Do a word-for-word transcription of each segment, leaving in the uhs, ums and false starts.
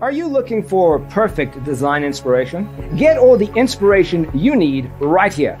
Are you looking for perfect design inspiration? Get all the inspiration you need right here.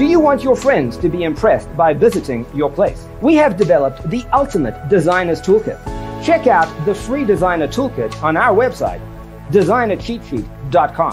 Do you want your friends to be impressed by visiting your place? We have developed the ultimate designer's toolkit. Check out the free designer toolkit on our website, designer cheat sheet dot com.